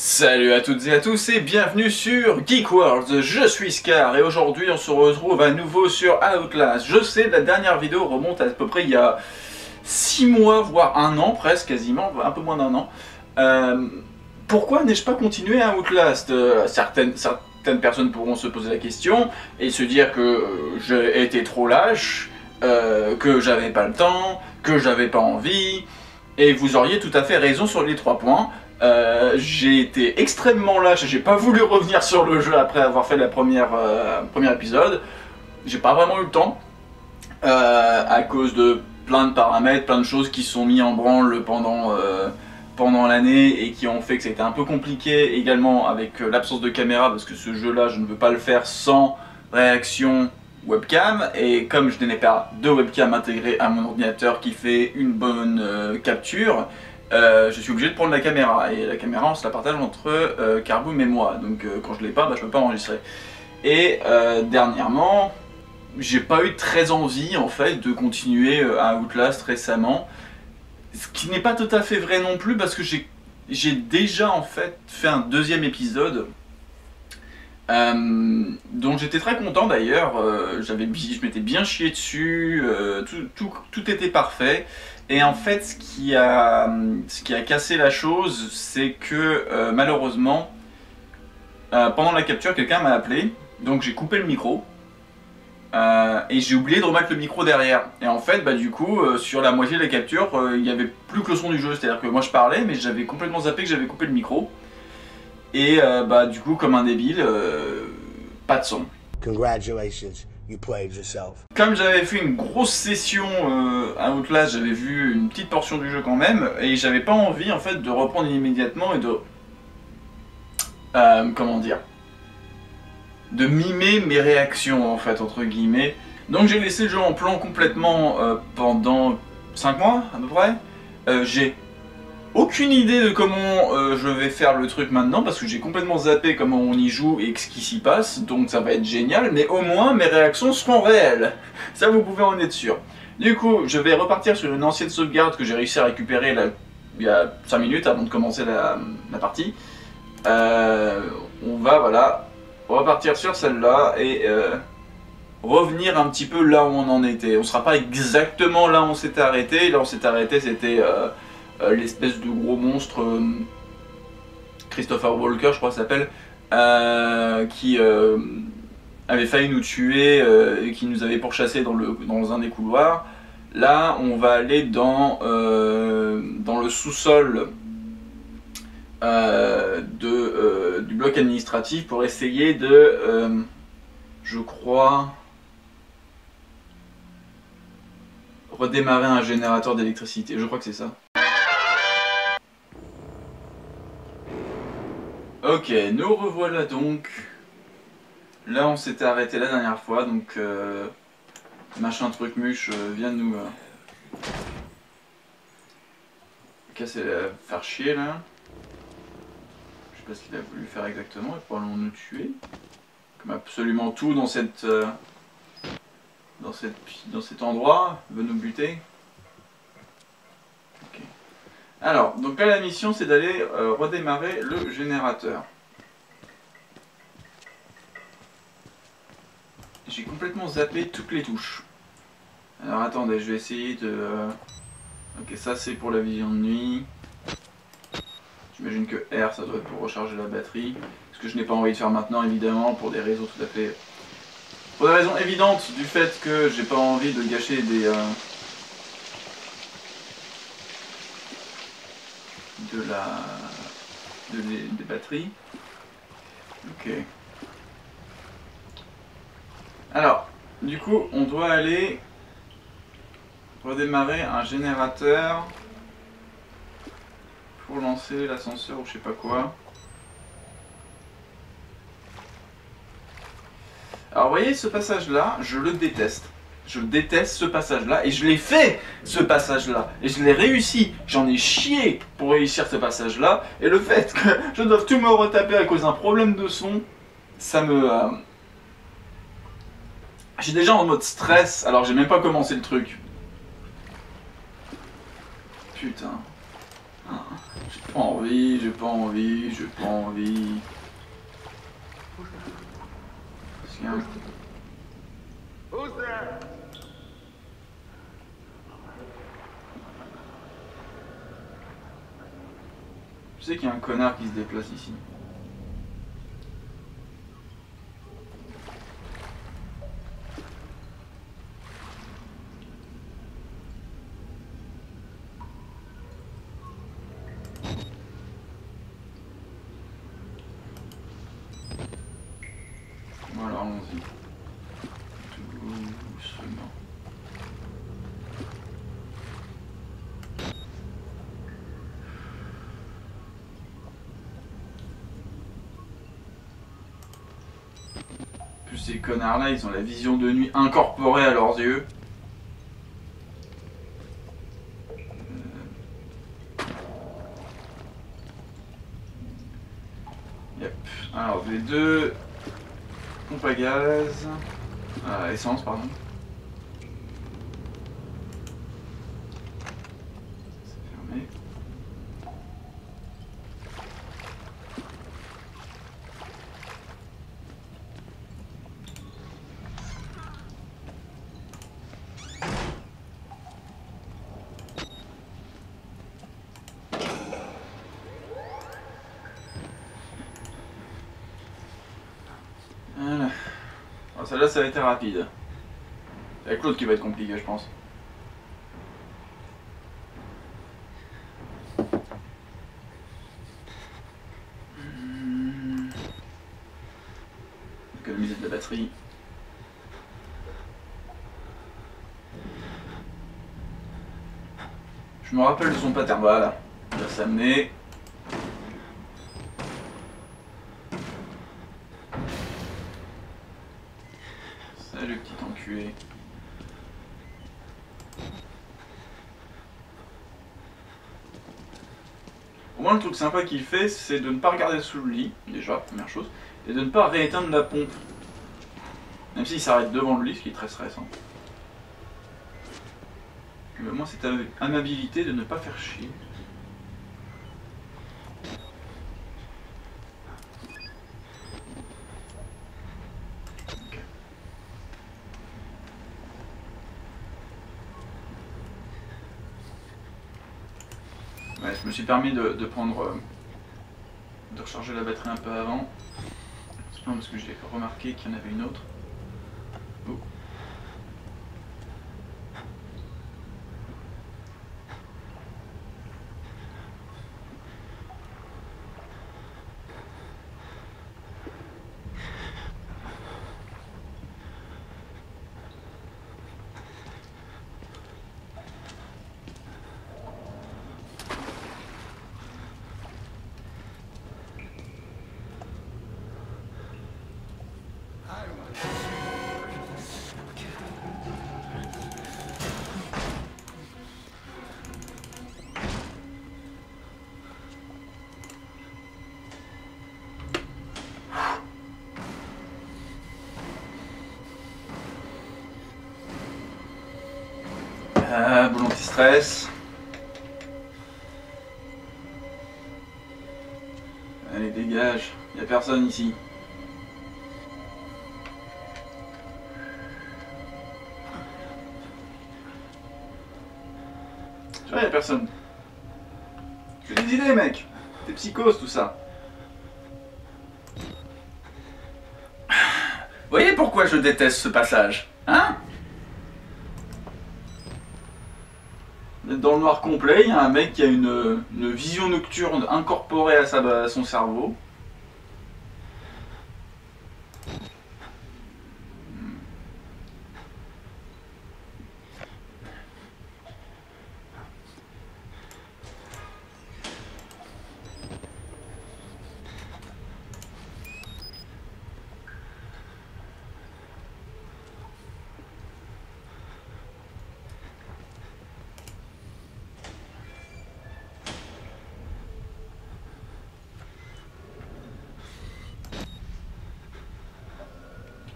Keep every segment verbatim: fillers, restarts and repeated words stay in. Salut à toutes et à tous et bienvenue sur Geek Worlds, je suis Scar et aujourd'hui on se retrouve à nouveau sur Outlast. Je sais, la dernière vidéo remonte à peu près il y a six mois, voire un an presque, quasiment, un peu moins d'un an. Euh, pourquoi n'ai-je pas continué à Outlast? euh, certaines, certaines personnes pourront se poser la question et se dire que j'ai été trop lâche, euh, que j'avais pas le temps, que j'avais pas envie, et vous auriez tout à fait raison sur les trois points. Euh, j'ai été extrêmement lâche, j'ai pas voulu revenir sur le jeu après avoir fait la première euh, premier épisode. J'ai pas vraiment eu le temps euh, à cause de plein de paramètres, plein de choses qui sont mis en branle pendant euh, pendant l'année et qui ont fait que c'était un peu compliqué également avec euh, l'absence de caméra, parce que ce jeu là je ne peux pas le faire sans réaction webcam, et comme je n'ai pas de webcam intégrée à mon ordinateur qui fait une bonne euh, capture, Euh, je suis obligé de prendre la caméra, et la caméra on se la partage entre euh, Carboom et moi, donc euh, quand je l'ai pas, bah, je peux pas enregistrer. Et euh, dernièrement, j'ai pas eu très envie en fait de continuer euh, à Outlast récemment, ce qui n'est pas tout à fait vrai non plus, parce que j'ai déjà en fait fait un deuxième épisode euh, dont j'étais très content d'ailleurs, euh, j'avais, je m'étais bien chié dessus, euh, tout, tout, tout était parfait. Et en fait, ce qui a, ce qui a cassé la chose, c'est que euh, malheureusement, euh, pendant la capture, quelqu'un m'a appelé. Donc j'ai coupé le micro. Euh, et j'ai oublié de remettre le micro derrière. Et en fait, bah, du coup, euh, sur la moitié de la capture, euh, il n'y avait plus que le son du jeu. C'est-à-dire que moi je parlais, mais j'avais complètement zappé que j'avais coupé le micro. Et euh, bah, du coup, comme un débile, euh, pas de son. Congratulations. Comme j'avais fait une grosse session euh, à Outlast, j'avais vu une petite portion du jeu quand même, et j'avais pas envie en fait de reprendre immédiatement et de... Euh, comment dire... de mimer mes réactions en fait, entre guillemets. Donc j'ai laissé le jeu en plan complètement euh, pendant cinq mois à peu près. Euh, j'ai aucune idée de comment euh, je vais faire le truc maintenant, parce que j'ai complètement zappé comment on y joue et ce qui s'y passe, donc ça va être génial, mais au moins mes réactions seront réelles, ça vous pouvez en être sûr. Du coup, je vais repartir sur une ancienne sauvegarde que j'ai réussi à récupérer là, il y a cinq minutes avant de commencer la, la partie. Euh, on va, voilà, repartir sur celle-là et euh, revenir un petit peu là où on en était. On sera pas exactement là où on s'était arrêté, là où on s'était arrêté c'était... Euh, Euh, l'espèce de gros monstre, euh, Christopher Walker je crois s'appelle, euh, qui euh, avait failli nous tuer euh, et qui nous avait pourchassés dans, le, dans un des couloirs. Là on va aller dans, euh, dans le sous-sol euh, euh, du bloc administratif pour essayer de, euh, je crois, redémarrer un générateur d'électricité, je crois que c'est ça. Ok, nous revoilà donc. Là on s'était arrêté la dernière fois, donc euh, machin truc muche euh, vient de nous euh, casser, la, faire chier là. Je sais pas ce qu'il a voulu faire exactement, et probablement nous tuer. Comme absolument tout dans cette, euh, dans cette dans cet endroit veut nous buter. Alors, donc là la mission c'est d'aller euh, redémarrer le générateur. J'ai complètement zappé toutes les touches. Alors attendez, je vais essayer de... Euh... Ok, ça c'est pour la vision de nuit. J'imagine que R ça doit être pour recharger la batterie. Ce que je n'ai pas envie de faire maintenant évidemment, pour des raisons tout à fait... Pour des raisons évidentes du fait que j'ai pas envie de gâcher des... Euh... de la de les, des batteries. Ok, alors du coup on doit aller redémarrer un générateur pour lancer l'ascenseur ou je sais pas quoi. Alors vous voyez ce passage là, je le déteste. Je déteste ce passage-là, et je l'ai fait, ce passage-là, et je l'ai réussi. J'en ai chié pour réussir ce passage-là, et le fait que je doive tout me retaper à cause d'un problème de son, ça me... Euh... J'ai déjà en mode stress, alors j'ai même pas commencé le truc. Putain. Ah, pas envie, j'ai pas envie, j'ai pas envie. Tiens. Je sais qu'il y a un connard qui se déplace ici. Ces connards là, ils ont la vision de nuit incorporée à leurs yeux. Yep. Alors les deux pompes à gaz, euh, essence pardon. Celle-là, ça a été rapide. Avec l'autre qui va être compliqué, je pense. Hum. Économiser de la batterie. Je me rappelle de son pattern. Voilà. Il va s'amener. Au moins le truc sympa qu'il fait, c'est de ne pas regarder sous le lit, déjà, première chose, et de ne pas rééteindre la pompe. Même s'il s'arrête devant le lit, ce qui est très stressant. Mais au moins cette amabilité de ne pas faire chier. Je me suis permis de, de prendre, de recharger la batterie un peu avant. C'est pas parce que j'ai remarqué qu'il y en avait une autre. Oh. Euh, boulon anti-stress. Allez, dégage, il n'y a personne ici. Tu vois, il n'y a personne. J'ai des idées, mec. T'es psychose, tout ça. Vous voyez pourquoi je déteste ce passage, hein? Dans le noir complet, il y a un mec qui a une, une vision nocturne incorporée à, sa, à son cerveau.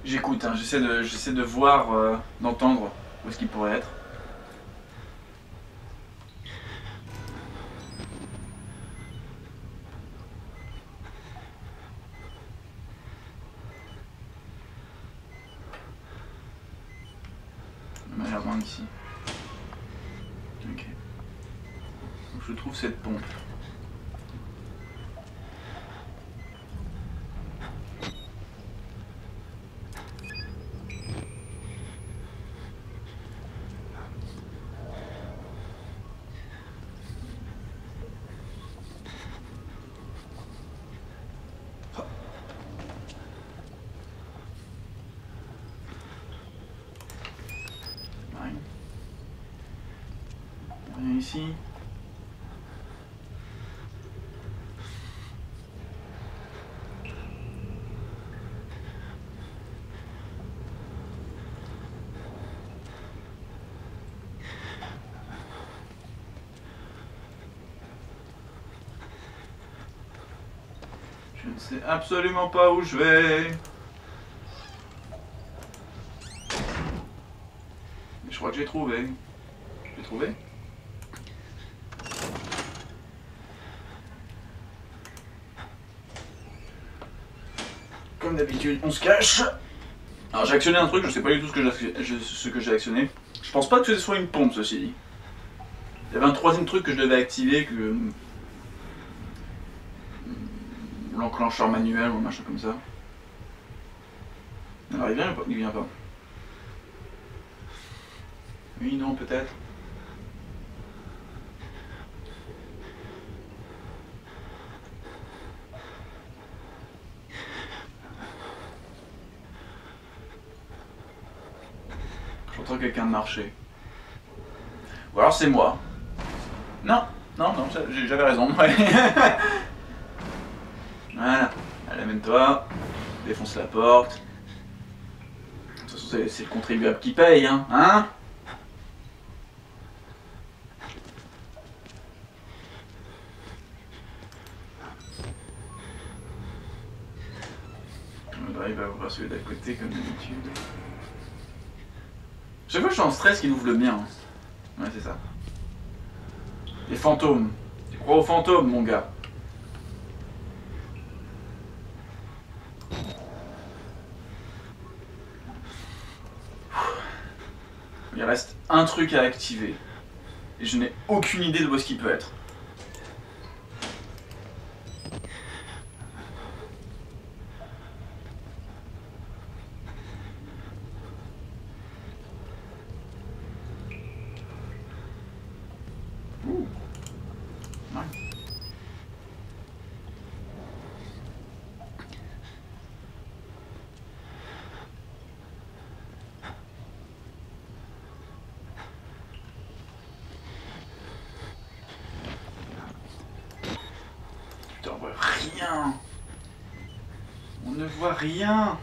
J'écoute, hein, j'essaie de, j'essaie de voir, euh, d'entendre où est-ce qu'il pourrait être. loin d'ici. Ok. Donc je trouve cette pompe. Ici. Je ne sais absolument pas où je vais. Mais je crois que j'ai trouvé. J'ai trouvé ? Comme d'habitude, on se cache. Alors j'ai actionné un truc, je sais pas du tout ce que j'ai actionné. Je pense pas que ce soit une pompe, ceci dit. Il y avait un troisième truc que je devais activer, que l'enclencheur manuel ou un machin comme ça. Alors il vient ou pas ? Il vient pas. Oui, non, peut-être. Quelqu'un de marché. Ou alors c'est moi. Non, non, non, j'avais raison. Ouais. Voilà. Allez, amène-toi. Défonce la porte. De toute façon, c'est le contribuable qui paye, hein. Hein ? On arrive à ouvrir celui d'à côté comme d'habitude. Chaque fois que je suis en stress, qu'il ouvre le mien. Ouais, c'est ça. Les fantômes. Tu crois aux fantômes, mon gars. Il reste un truc à activer. Et je n'ai aucune idée de où est-ce qu'il peut être. Rien.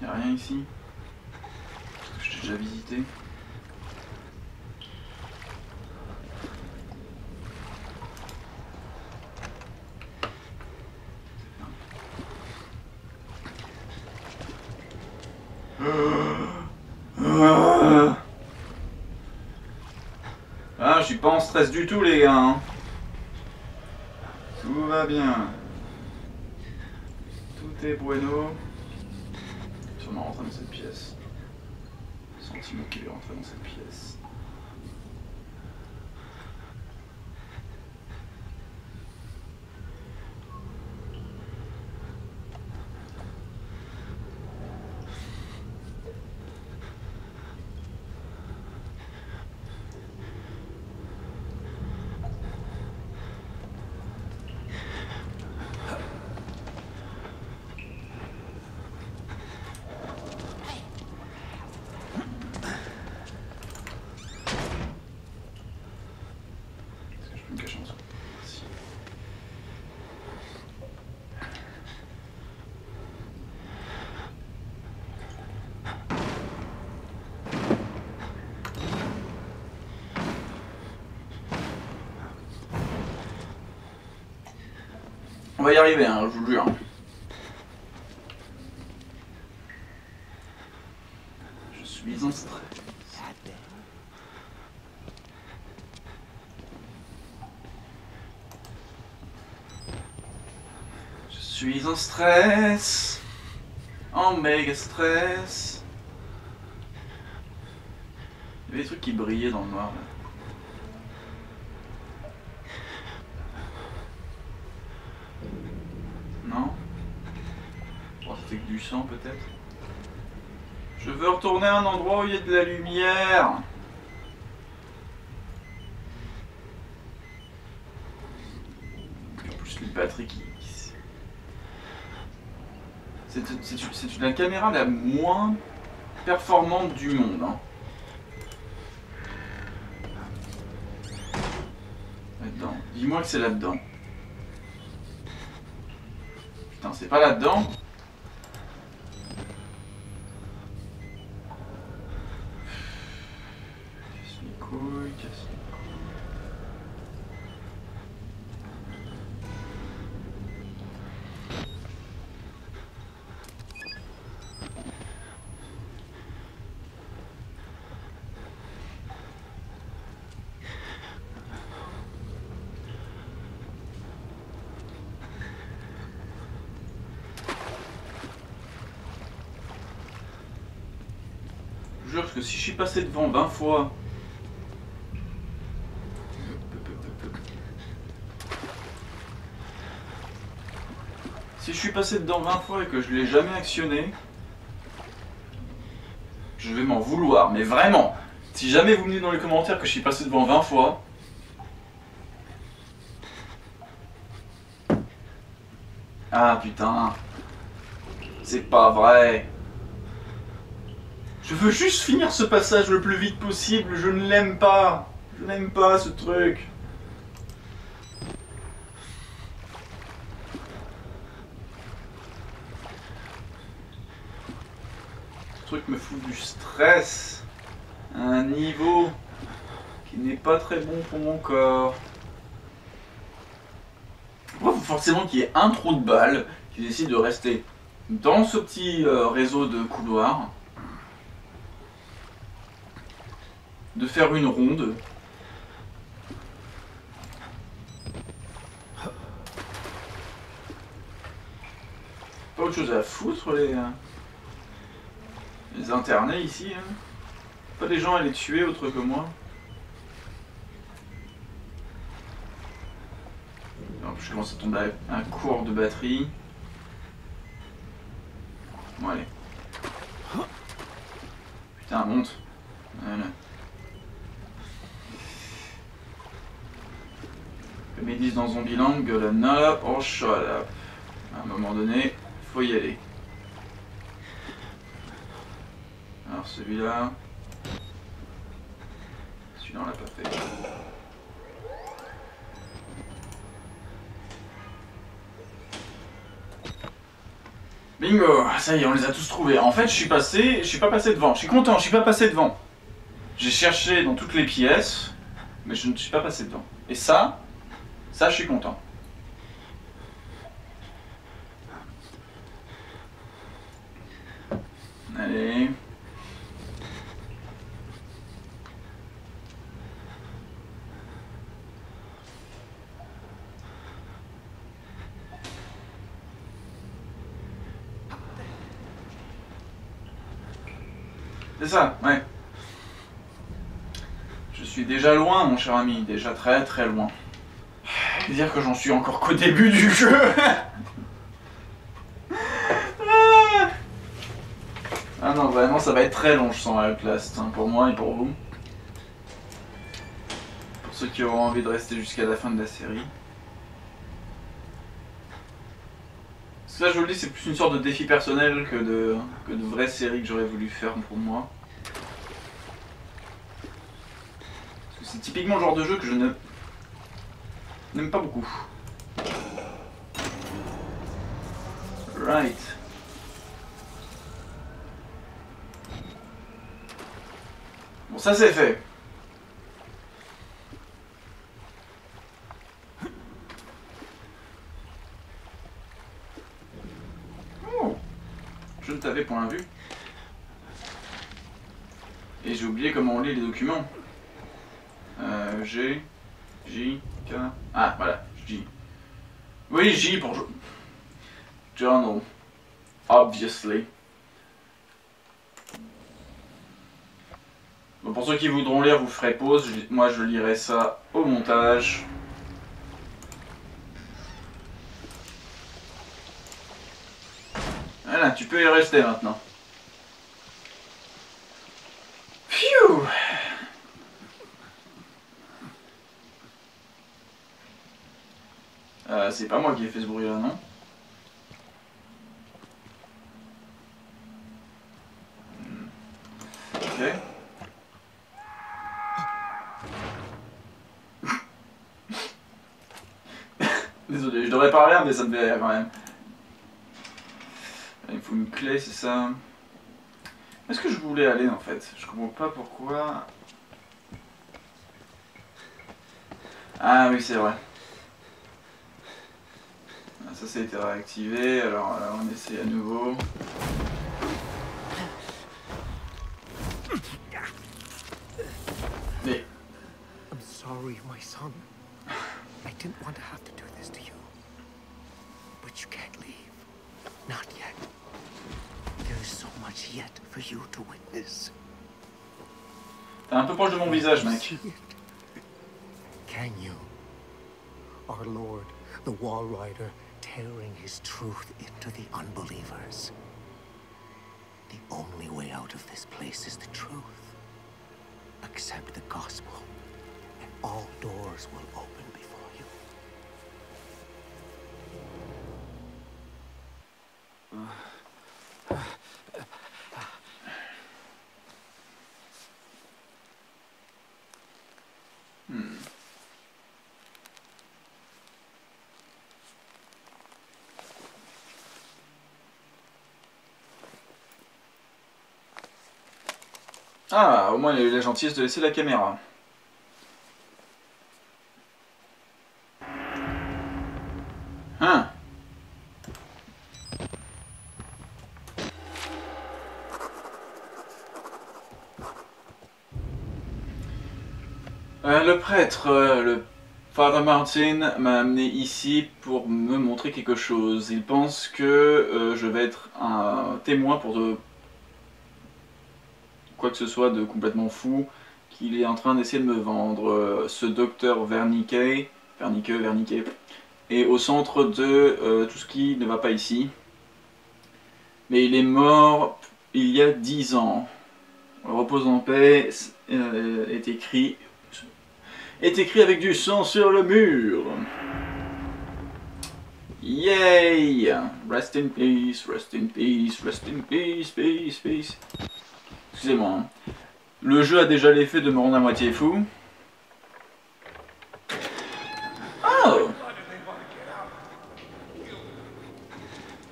Il n'y a rien ici. J'ai visité. Ah, je suis pas en stress du tout, les gars. Hein. Tout va bien. Tout est bueno. Je suis rentré dans cette pièce. Sentiment qu'il est rentré dans cette pièce. va y arriver, hein, je vous le jure. Je suis en stress. Je suis en stress. En méga stress. Il y avait des trucs qui brillaient dans le noir là. Du sang peut-être. Je veux retourner à un endroit où il y a de la lumière. En plus les batteries qui... C'est la caméra la moins performante du monde. Hein. Là-dedans. Dis-moi que c'est là-dedans. Putain, c'est pas là-dedans. Parce que si je suis passé devant vingt fois, si je suis passé dedans vingt fois et que je l'ai jamais actionné, je vais m'en vouloir. Mais vraiment, si jamais vous me dites dans les commentaires que je suis passé devant vingt fois, ah putain, c'est pas vrai. Je veux juste finir ce passage le plus vite possible, je ne l'aime pas. Je n'aime pas ce truc. Ce truc me fout du stress à un niveau qui n'est pas très bon pour mon corps. Pourquoi faut forcément qu'il y ait un trou de balle qui décide de rester dans ce petit réseau de couloirs, de faire une ronde. Pas autre chose à foutre les, les internés ici. Hein. Pas des gens à les tuer autre que moi. En plus je commence à tomber à un court de batterie. Bon allez. Putain monte. Voilà. Ils disent dans Zombieland, gueule là, oh shut up. À un moment donné, faut y aller. Alors celui-là. Celui-là on l'a pas fait. Bingo, ça y est, on les a tous trouvés. En fait je suis passé, je suis pas passé devant. Je suis content, je suis pas passé devant. J'ai cherché dans toutes les pièces, mais je ne suis pas passé devant. Et ça. Ça, je suis content. Allez. C'est ça, ouais. Je suis déjà loin, mon cher ami, déjà très très loin. Dire que j'en suis encore qu'au début du jeu. Ah non, vraiment ça va être très long je sens à Outlast, hein, pour moi et pour vous. Pour ceux qui auront envie de rester jusqu'à la fin de la série. Parce que là je vous le dis, c'est plus une sorte de défi personnel que de, que de vraie série que j'aurais voulu faire pour moi. Parce que c'est typiquement le genre de jeu que je ne... n'aime pas beaucoup. Right. Bon, ça c'est fait. t'avais pour l'invu. Et j'ai oublié comment on lit les documents. Euh, G, J, K... Ah, voilà, J. Oui, J pour... Journal. Obviously. Bon, pour ceux qui voudront lire, vous ferez pause. Moi, je lirai ça au montage. Voilà, tu peux y rester maintenant. Phew! Euh, c'est pas moi qui ai fait ce bruit là, non? Ok. Désolé, je devrais pas rire, mais ça me fait rire quand même. Il faut une clé, c'est ça. Est-ce que je voulais aller en fait? Je comprends pas pourquoi. Ah oui, c'est vrai. Ça, ça a été réactivé. Alors, alors on essaie à nouveau. Mais. I'm sorry, my son. I didn't want to have to do this to you. But you can't leave. Not yet. There is so much yet for you to witness. T'es un peu proche de mon visage, mec. Can you? Our Lord, the Wall Rider, tearing his truth into the unbelievers. The only way out of this place is the truth. Accept the gospel, and all doors will open before you. Hmm. Ah, au moins il a eu la gentillesse de laisser la caméra. Hein? Euh, le prêtre, euh, le Father Martin m'a amené ici pour me montrer quelque chose. Il pense que euh, je vais être un témoin pour de... quoi que ce soit de complètement fou qu'il est en train d'essayer de me vendre. Euh, ce docteur Wernicke, Wernicke, Wernicke, est au centre de euh, tout ce qui ne va pas ici. Mais il est mort il y a dix ans. Repose en paix euh, est écrit est écrit avec du sang sur le mur. Yay! Rest in peace, rest in peace, rest in peace, peace, peace. Excusez-moi, hein. Le jeu a déjà l'effet de me rendre à moitié fou. Oh!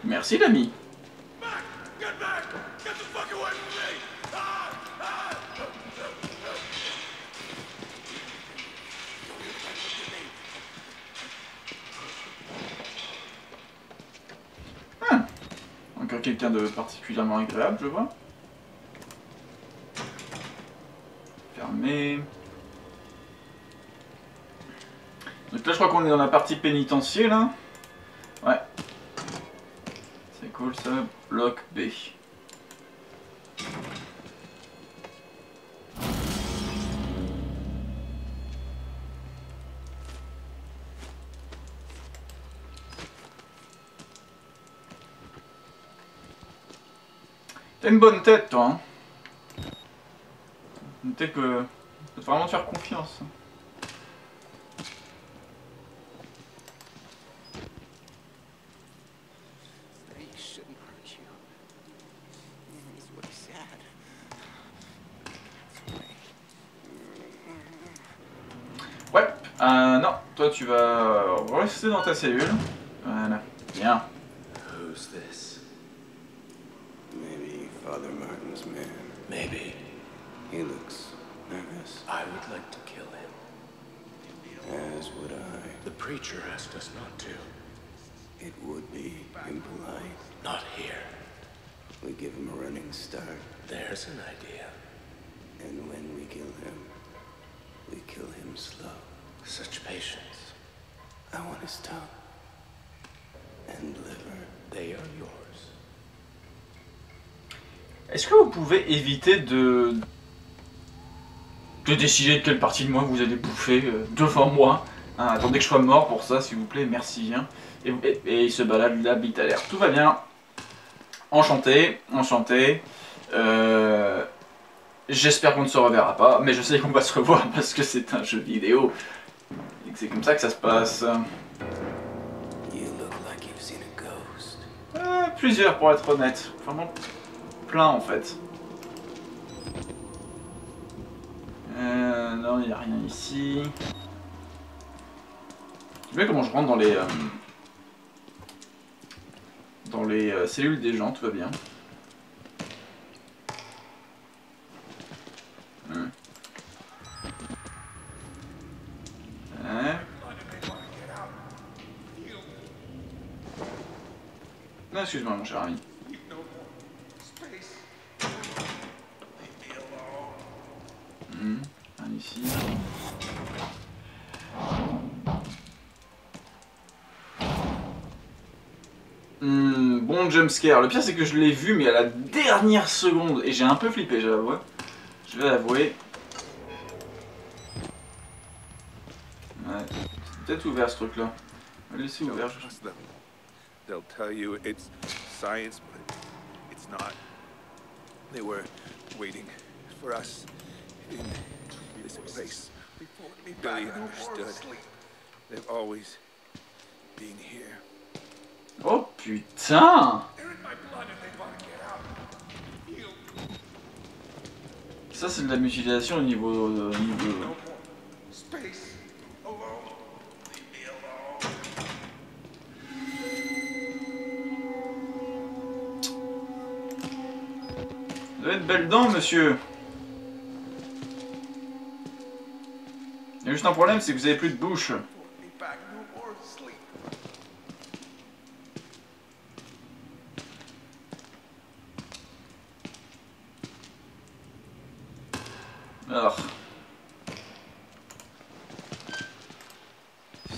Merci l'ami. Ah. Encore quelqu'un de particulièrement agréable, je vois. Mais... donc là je crois qu'on est dans la partie pénitentiaire là. Ouais. C'est cool ça. Bloc B. T'as une bonne tête toi hein. Peut-être que... peut vraiment te faire confiance. Ouais, euh, non, toi tu vas rester dans ta cellule. Voilà, bien. Who's this? Maybe Father Martin's man. Maybe. He looks nervous. I would like to kill him. As would I. The preacher asked us not to. It would be impolite. Not here. We give him a running start. There's an idea. And when we kill him, we kill him slow. Such patience. I want his tongue. And liver. They are yours. Est-ce que vous pouvez éviter de... de décider de quelle partie de moi vous allez bouffer euh, devant moi hein, attendez que je sois mort pour ça, s'il vous plaît, merci. Hein. Et, et, et il se balade, la bite à l'air. Tout va bien. Enchanté, enchanté. Euh... J'espère qu'on ne se reverra pas, mais je sais qu'on va se revoir parce que c'est un jeu vidéo. Et que c'est comme ça que ça se passe. Euh, plusieurs pour être honnête. Vraiment plein en fait. Euh, non, il n'y a rien ici. Tu vois comment je rentre dans les... Euh, dans les euh, cellules des gens, tout va bien. Hum. Hein. Non, excuse-moi mon cher ami. Hum. Un ici. Hum, bon jumpscare. Le pire c'est que je l'ai vu mais à la dernière seconde et j'ai un peu flippé, j'avoue. Je vais l'avouer. Ouais, c'est peut-être ouvert ce truc-là. On va laisser ouvert. They'll tell you it's science, but it's not. They were waiting for us in this place. Billy understood. They've always been here. Oh putain! Ça c'est de la mutilation au niveau... Euh, niveau... Vous avez de belles dents, monsieur. Il y a juste un problème, c'est que vous avez plus de bouche. Alors,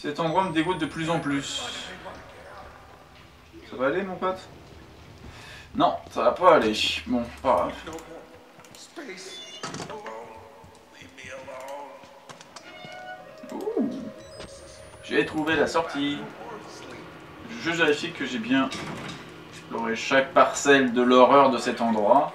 cet endroit me dégoûte de plus en plus. Ça va aller, mon pote? Non, ça va pas aller. Bon, pas grave. Ouh, j'ai trouvé la sortie. Je vérifie que j'ai bien exploré chaque parcelle de l'horreur de cet endroit.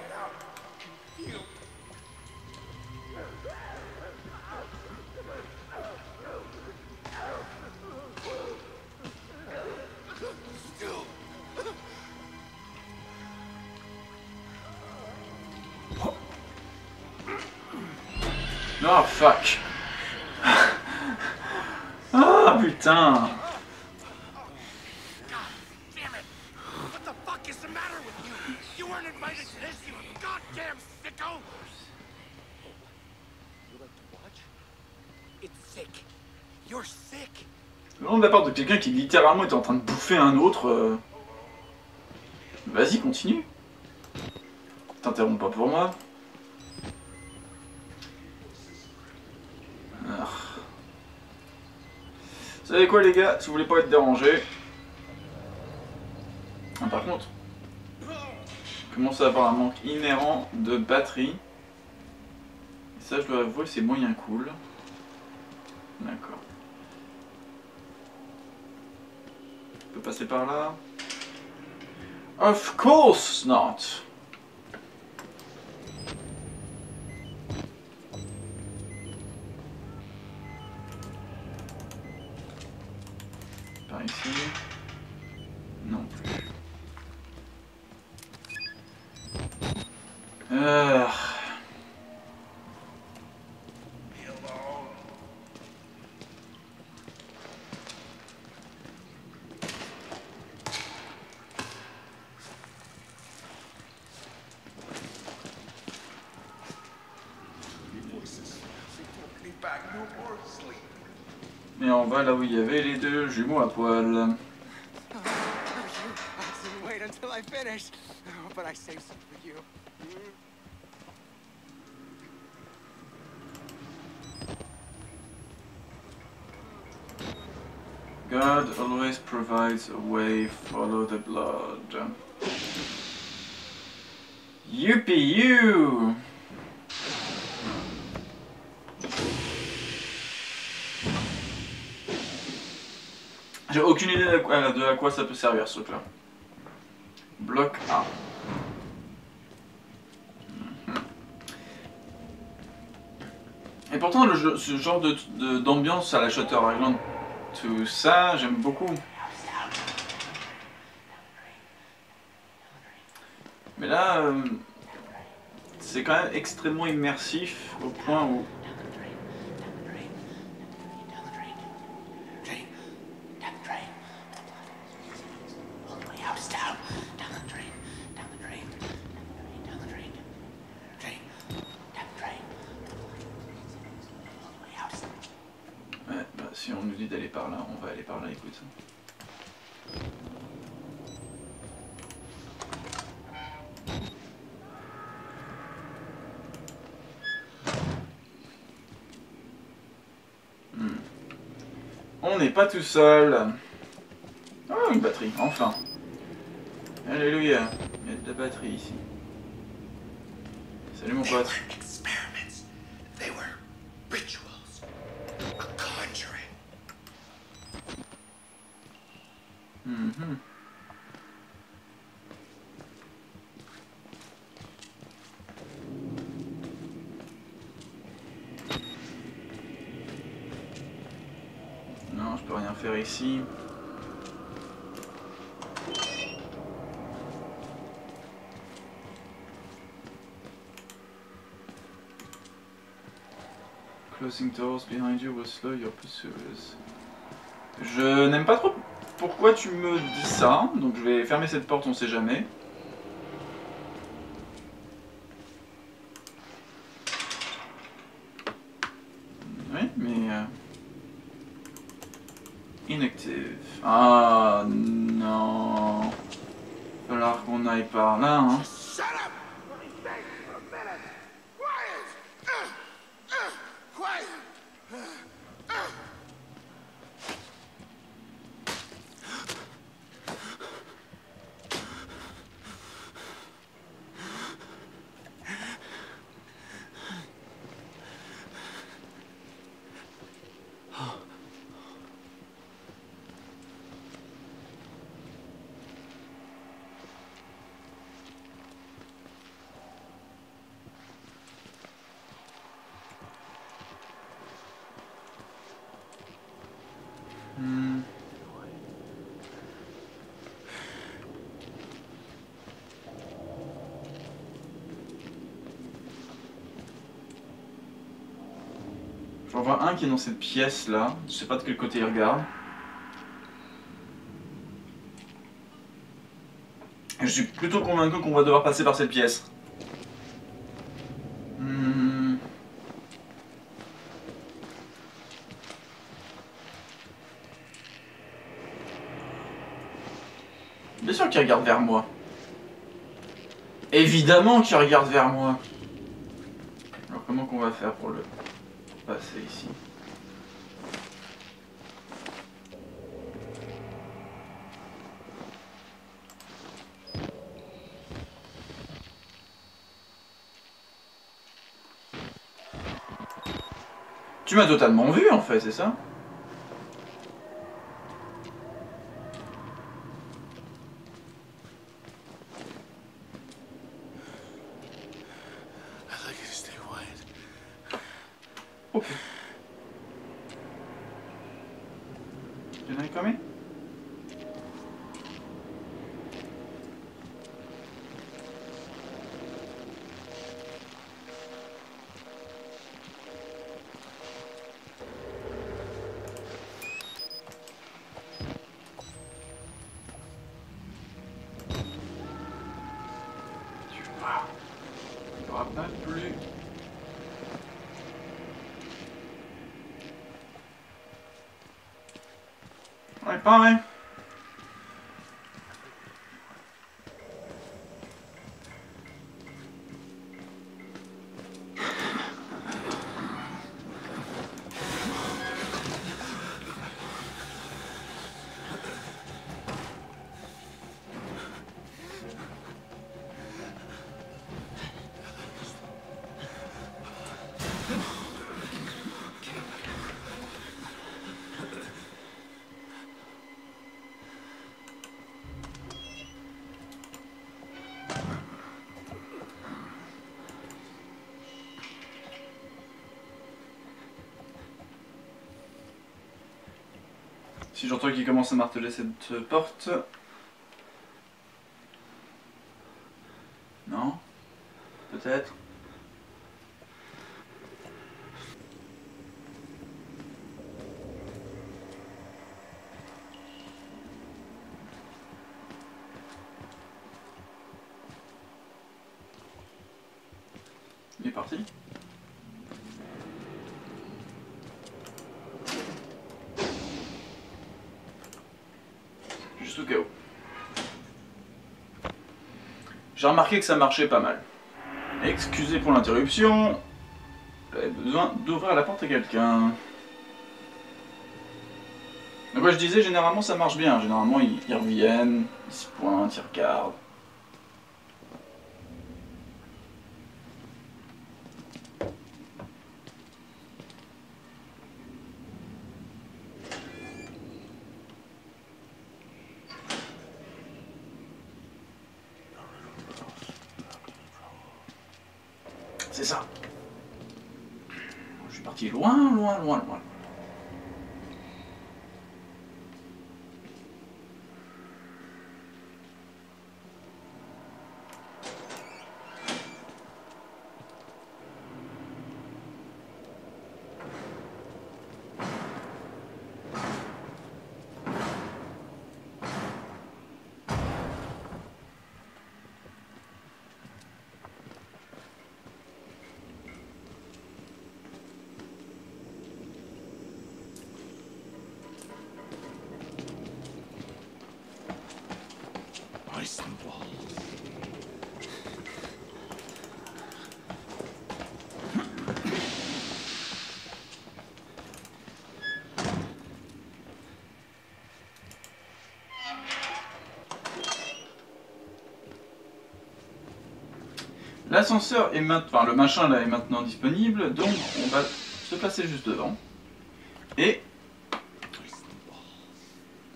Oh fuck. Ah putain. Le nom de la part de quelqu'un qui littéralement était en train de bouffer un autre. Euh... Vas-y, continue. T'interromps pas pour moi. Vous savez quoi les gars, si vous voulez pas être dérangé. Ah, par contre, je commence à avoir un manque inhérent de batterie. Et ça je dois avouer c'est moyen cool. D'accord. Je peux passer par là. Of course not. Ici. Non plus. Euh... Et on va là où il y avait les deux jumeaux à poil. but I saved some for you. Mm. God always provides a way, follow the blood. Yippee you! J'ai aucune idée de quoi, de à quoi ça peut servir ce truc là. Bloc A. Et pourtant le jeu, ce genre de d'ambiance à la Shutter Island, tout ça, j'aime beaucoup. Mais là, euh, c'est quand même extrêmement immersif au point où... Pas tout seul. Oh, une batterie, enfin. Alléluia, il y a de la batterie ici. Salut mon pote. Mm-hmm. Faire ici. Closing doors behind you will slow your pursuers. Je n'aime pas trop pourquoi tu me dis ça, donc je vais fermer cette porte, on sait jamais. Ah non, falloir qu'on aille par là, hein. J'en vois un qui est dans cette pièce là, je sais pas de quel côté il regarde. Et je suis plutôt convaincu qu'on va devoir passer par cette pièce. Hmm. Bien sûr qu'il regarde vers moi. Évidemment qu'il regarde vers moi. Alors comment qu'on va faire pour le... passer ici. Tu m'as totalement vu en fait, c'est ça? Bye. Si j'entends qu'il commence à marteler cette porte. Non? Peut-être? Il est parti. Juste au cas où. J'ai remarqué que ça marchait pas mal. Excusez pour l'interruption. J'avais besoin d'ouvrir la porte à quelqu'un. Donc ouais, je disais, généralement ça marche bien. Généralement ils, ils reviennent, ils se pointent, ils regardent. C'est ça. Je suis parti loin, loin, loin, loin. L'ascenseur est maintenant, enfin le machin là est maintenant disponible, donc on va se passer juste devant. Et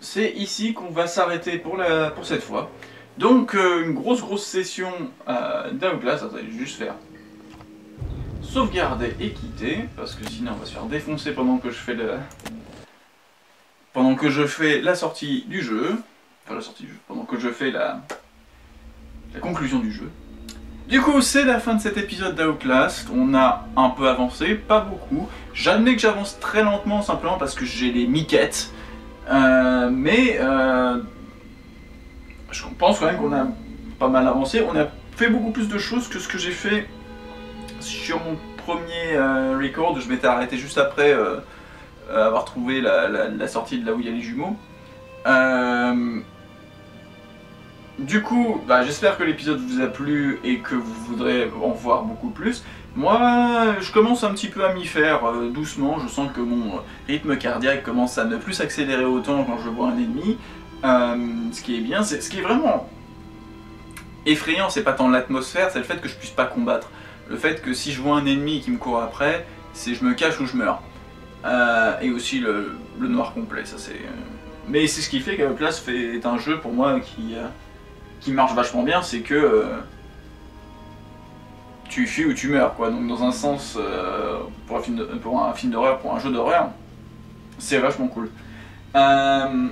c'est ici qu'on va s'arrêter pour, la... pour cette fois. Donc euh, une grosse grosse session euh, d'Outlast, attendez, je vais juste faire sauvegarder et quitter, parce que sinon on va se faire défoncer pendant que je fais le... pendant que je fais la sortie du jeu. Enfin la sortie du jeu, pendant que je fais la, la conclusion du jeu. Du coup, c'est la fin de cet épisode d'Outlast, on a un peu avancé, pas beaucoup. J'admets que j'avance très lentement, simplement parce que j'ai les miquettes. Euh, mais euh, je pense quand même qu'on a pas mal avancé. On a fait beaucoup plus de choses que ce que j'ai fait sur mon premier euh, record. Je m'étais arrêté juste après euh, avoir trouvé la, la, la sortie de là où il y a les jumeaux. Euh, Du coup, bah, j'espère que l'épisode vous a plu et que vous voudrez en voir beaucoup plus. Moi, je commence un petit peu à m'y faire euh, doucement. Je sens que mon rythme cardiaque commence à ne plus s'accélérer autant quand je vois un ennemi. Euh, ce qui est bien, c'est ce qui est vraiment effrayant, c'est pas tant l'atmosphère, c'est le fait que je puisse pas combattre. Le fait que si je vois un ennemi qui me court après, c'est je me cache ou je meurs. Euh, et aussi le, le noir complet, ça c'est... Mais c'est ce qui fait qu'Outlast est un jeu pour moi qui... Euh... qui marche vachement bien, c'est que euh, tu fuis ou tu meurs, quoi. Donc dans un sens, euh, pour un film d'horreur, pour, pour un jeu d'horreur, c'est vachement cool. Euh,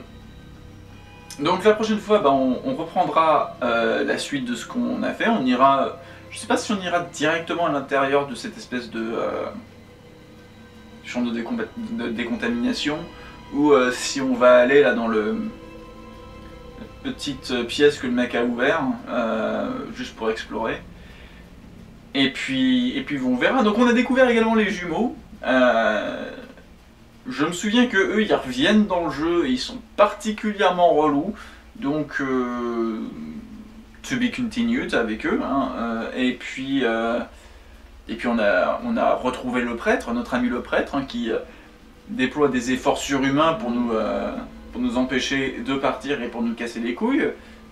donc la prochaine fois, bah, on, on reprendra euh, la suite de ce qu'on a fait. On ira, je sais pas si on ira directement à l'intérieur de cette espèce de euh, chambre de, de décontamination, ou euh, si on va aller là dans le... petite pièce que le mec a ouvert euh, juste pour explorer, et puis et puis on verra. Donc on a découvert également les jumeaux, euh, je me souviens que eux ils reviennent dans le jeu et ils sont particulièrement relous, donc euh, to be continued avec eux, hein. euh, et puis euh, et puis on a on a retrouvé le prêtre, notre ami le prêtre, hein, qui euh, déploie des efforts surhumains pour nous euh, pour nous empêcher de partir et pour nous casser les couilles.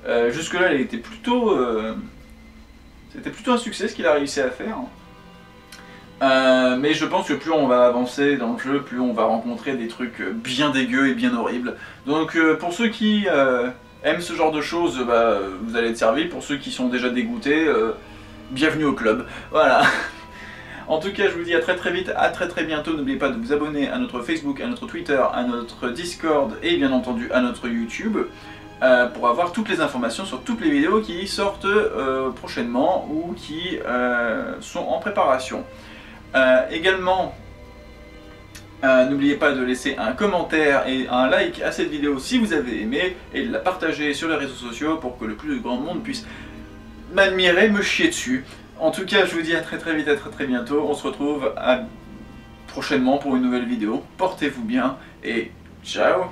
Euh, jusque là, il était plutôt, euh, c'était plutôt un succès ce qu'il a réussi à faire. Euh, mais je pense que plus on va avancer dans le jeu, plus on va rencontrer des trucs bien dégueux et bien horribles. Donc euh, pour ceux qui euh, aiment ce genre de choses, bah, vous allez être servis. Pour ceux qui sont déjà dégoûtés, euh, bienvenue au club. Voilà. En tout cas, je vous dis à très très vite, à très très bientôt. N'oubliez pas de vous abonner à notre Facebook, à notre Twitter, à notre Discord et bien entendu à notre YouTube euh, pour avoir toutes les informations sur toutes les vidéos qui sortent euh, prochainement ou qui euh, sont en préparation. Euh, également, euh, n'oubliez pas de laisser un commentaire et un like à cette vidéo si vous avez aimé et de la partager sur les réseaux sociaux pour que le plus grand monde puisse m'admirer, me chier dessus. En tout cas, je vous dis à très très vite, à très très bientôt. On se retrouve à... prochainement pour une nouvelle vidéo. Portez-vous bien et ciao!